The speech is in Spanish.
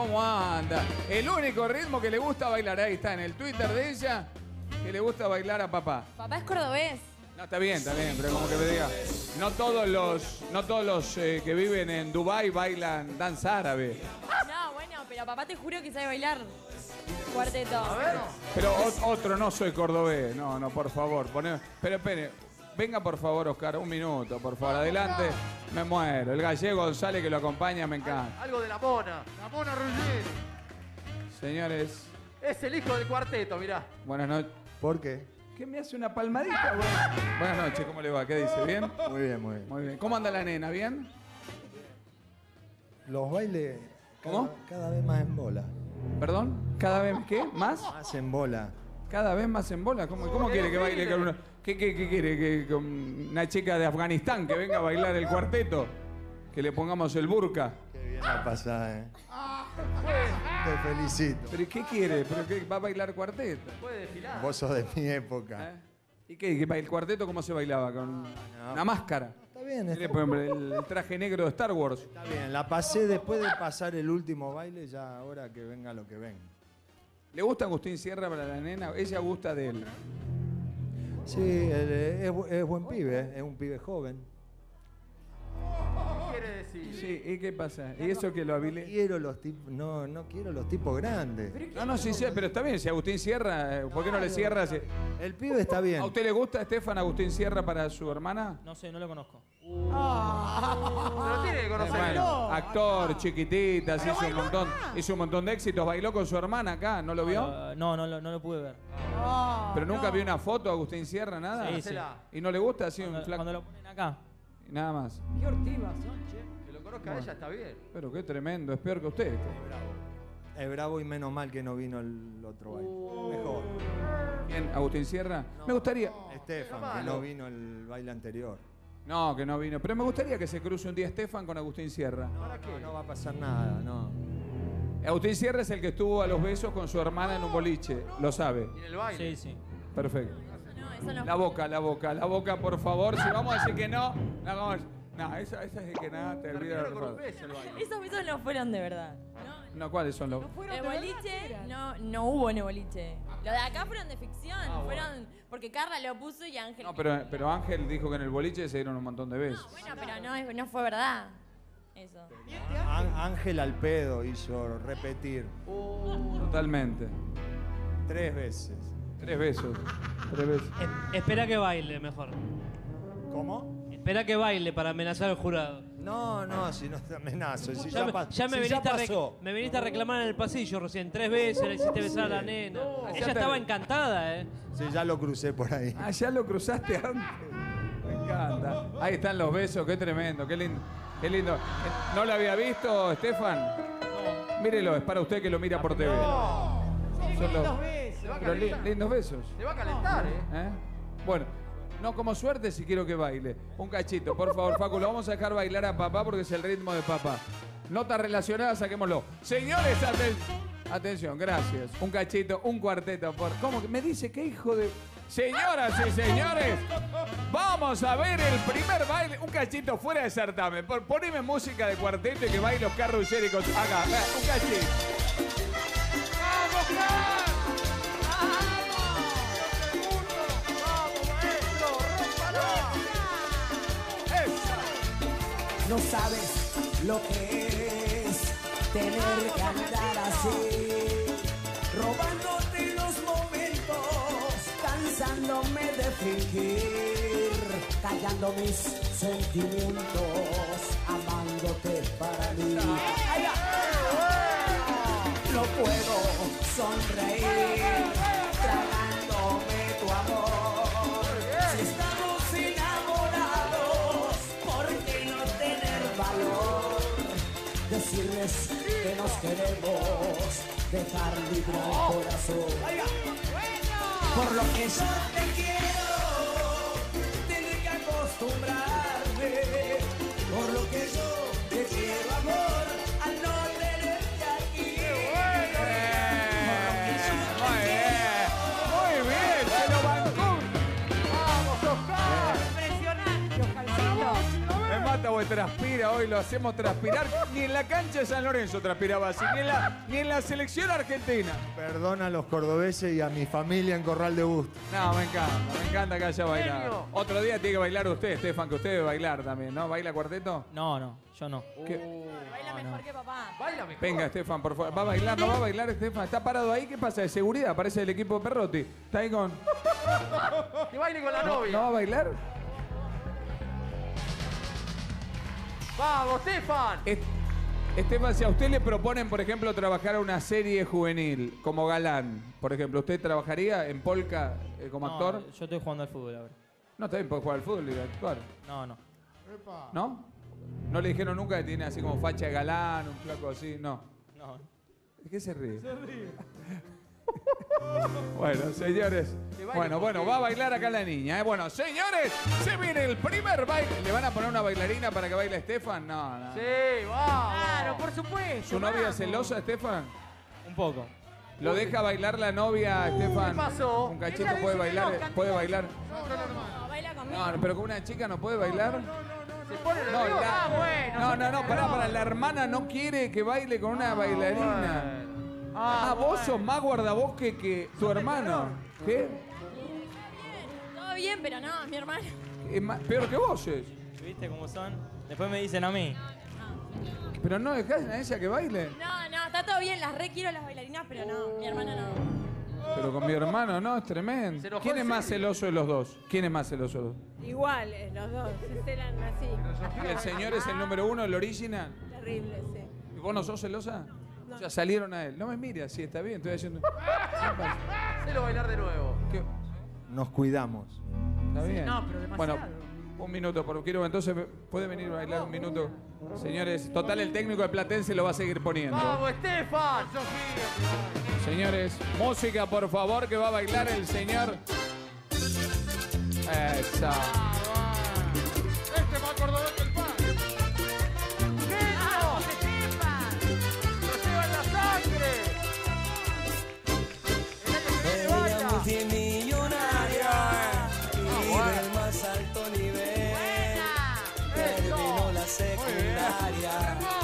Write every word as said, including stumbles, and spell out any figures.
cómo anda. El único ritmo que le gusta bailar. Ahí está, en el Twitter de ella, que le gusta bailar a papá. Papá es cordobés. No, está bien, está bien, pero como que me diga. No todos los, no todos los eh, que viven en Dubái bailan danza árabe. No, bueno, pero papá te juro que sabe bailar. Cuarteto. A ver. Pero o, otro, no soy cordobés. No, no, por favor. Poné, pero espere. Venga, por favor, Oscar, un minuto, por favor. Adelante. Me muero. El gallego González que lo acompaña, me encanta. Algo de la mona. La mona Ruggeri. Señores. Es el hijo del cuarteto, mirá. Buenas noches. ¿Por qué? ¿Qué me hace una palmadita, güey? Buenas noches, ¿cómo le va? ¿Qué dice? ¿Bien? Muy bien, muy bien. Muy bien. ¿Cómo anda la nena? ¿Bien? Los bailes... Cada, ¿Cómo? Cada vez más en bola. ¿Perdón? ¿Cada vez qué? ¿Más? Más en bola. ¿Cada vez más en bola? ¿Cómo, cómo quiere que baile con una... ¿Qué, qué, qué quiere? ¿Que, que una chica de Afganistán que venga a bailar el cuarteto? ¿Que le pongamos el burka? Qué bien la pasada, ¿eh? Te felicito. ¿Pero qué quiere? ¿Pero qué, va a bailar cuarteto? Puede desfilar. Vos sos de mi época. ¿Eh? ¿Y qué? ¿El cuarteto cómo se bailaba? ¿Con no, una máscara? No, está bien. Está... El, el traje negro de Star Wars. Está bien, la pasé después de pasar el último baile, ya ahora que venga lo que venga. ¿Le gusta Agustín Sierra para la nena? Ella gusta de él. Sí, es, es buen pibe, es un pibe joven. ¿Qué quiere decir? Sí, ¿y qué pasa? ¿Y eso que lo habilita? No quiero los tipos, no, no quiero los tipos grandes. No, no, sí, sí, pero está bien, si Agustín Sierra, ¿por qué no le cierra? Si... El pibe está bien. ¿A usted le gusta, Stefan, Agustín Sierra para su hermana? No sé, no lo conozco. Uh, oh, pero tiene que conocerlo. Bueno, actor, chiquitita, hizo un montón, hizo un montón de éxitos, bailó con su hermana acá, ¿no lo vio? Uh, no, no, no, no lo pude ver. Oh, pero nunca no. vio una foto de Agustín Sierra, nada. Sí, sí. ¿Y no le gusta así un flaco? Cuando lo ponen acá. Nada más. Qué hortivas son, che. Que lo conozca bueno. ella está bien. Pero qué tremendo, es peor que usted. Es bravo. Es bravo y menos mal que no vino el otro baile. Oh. Mejor. ¿Quién? ¿Agustín Sierra? No. Me gustaría... No. Stefan, que no vino el baile anterior. No, que no vino. Pero me gustaría que se cruce un día Stefan con Agustín Sierra. No, ¿Para qué? No, no va a pasar nada, no. Agustín Sierra es el que estuvo a los besos con su hermana en un boliche. Lo sabe. ¿Y en el baile? Sí, sí. Perfecto. No, no. La boca, la boca, la boca, por favor. Si vamos a decir que no, no vamos a decir... No, esa, esa es que nada, te olvidas. Esos besos no fueron de verdad. No, no ¿cuáles son los...? No el boliche, no, no hubo en boliche. Los de acá fueron de ficción, ah, bueno. fueron... Porque Carla lo puso y Ángel... No, pero, pero Ángel dijo que en el boliche se dieron un montón de besos. No, bueno, pero no, no fue verdad. Eso. Ángel Alpedo hizo repetir. Oh. Totalmente. Tres veces. Tres besos. Tres besos. Es, espera que baile mejor. ¿Cómo? Espera que baile para amenazar al jurado. No, no, si no te amenazo. Si ya, ya, me, ya, me, si viniste ya pasó. Me viniste a reclamar en el pasillo recién. Tres veces le hiciste besar sí, a la nena. No. Ella estaba encantada, ¿eh? Sí, ya lo crucé por ahí. Ah, ya lo cruzaste antes. Me encanta. Ahí están los besos, qué tremendo, qué lindo. Qué lindo. ¿No lo había visto, Stefan? No. Mírelo, es para usted que lo mira por T V. No. Son los... Pero li lindos besos. Se va a calentar, ¿eh? ¿Eh? Bueno, no como suerte si quiero que baile. Un cachito, por favor, Facu, lo vamos a dejar bailar a papá porque es el ritmo de papá. Notas relacionadas, saquémoslo. Señores, aten atención, gracias. Un cachito, un cuarteto. Por... ¿Cómo que me dice qué hijo de...? Señoras y señores, vamos a ver el primer baile. Un cachito fuera de certamen. Por, poneme música de cuarteto y que baile Oscar Ruggeri. Acá, un cachito. ¡Vamos, Oscar! No sabes lo que es tener que andar así, robándote los momentos, cansándome de fingir, callando mis sentimientos, amándote para mí. No puedo sonreír, tragándome tu amor. Si estamos enamorados, ¿por qué no tener valor? Decirles que nos queremos, dejar libre el corazón. Por lo que yo te quiero, tener que acostumbrarme. Por lo que yo te quiero, amor, al no tenerte aquí. Por lo que yo te quiero. Muy bien, se lo bancó. Vamos, Oscar. Impresionante, Oscarcito. Me mata, güey. transpira hoy, lo hacemos transpirar. Ni en la cancha de San Lorenzo transpiraba así, ni en la, ni en la selección argentina. Perdona a los cordobeses y a mi familia en Corral de Bustos. No, me encanta, me encanta que haya bailado. Otro día tiene que bailar usted, Stefan, que usted debe bailar también, ¿no? ¿Baila cuarteto? No, no, yo no. Uh, baila mejor no. que papá. Baila mejor. Venga, Stefan, por favor. Va a bailar, no va a bailar, Stefan. Está parado ahí, ¿qué pasa? De seguridad, parece el equipo de Perrotti. Está ahí con... Que baile con la novia. ¿No, no va a bailar? ¡Vamos, Stefan! Stefan, si a usted le proponen, por ejemplo, trabajar a una serie juvenil, como galán, por ejemplo, ¿usted trabajaría en Polka eh, como no, actor? Yo estoy jugando al fútbol ahora. No, está bien, puede jugar al fútbol y actuar. No, no. Epa. ¿No? ¿No le dijeron nunca que tiene así como facha de galán, un flaco así? No. No. ¿De qué se ríe? Se ríe. Bueno, señores. Bueno, bueno, va a bailar acá la niña, ¿eh? Bueno, señores, se viene el primer baile. ¿Le van a poner una bailarina para que baile Stefan? No, no. Sí, vamos. Claro, por supuesto. ¿Su vamos. novia celosa, Stefan? Un poco. ¿Lo deja bailar la novia, uh, Stefan? ¿Qué pasó? ¿Un cachito puede bailar? No, ¿Puede bailar? No, no, no, no. Baila conmigo. No, pero con una chica no puede bailar. No, no, no. Se pone no, la... ah, bueno, no, no, no, pará, pará. La hermana no quiere que baile con una ah, bailarina. Bueno. Ah, ah, vos bueno. sos más guardabosque que tu hermano. ¿Qué? Todo bien, pero no, mi hermano. Es más, peor que vos es. ¿Viste cómo son? Después me dicen a mí. No, no, no. Pero no dejás a ella que baile. No, no, está todo bien, las re quiero las bailarinas, pero no, mi hermano no. Pero con mi hermano no, es tremendo. ¿Quién es más celoso de los dos? ¿Quién es más celoso de los dos? Iguales, los dos, se celan así. ¿El señor es el número uno, el original? Terrible, sí. ¿Y vos no sos celosa? No. Ya salieron a él. No me mire así, está bien. Estoy haciendo... Hacelo bailar de nuevo. ¿Qué? Nos cuidamos. Está bien. Sí, no, pero demasiado. Bueno, un minuto. Por... Quiero, entonces, ¿puede venir a bailar un minuto? Señores, total, el técnico de Platense lo va a seguir poniendo. ¡Vamos, Stefan! Señores, música, por favor, que va a bailar el señor... Esa. Este va a Córdoba. Secundaria.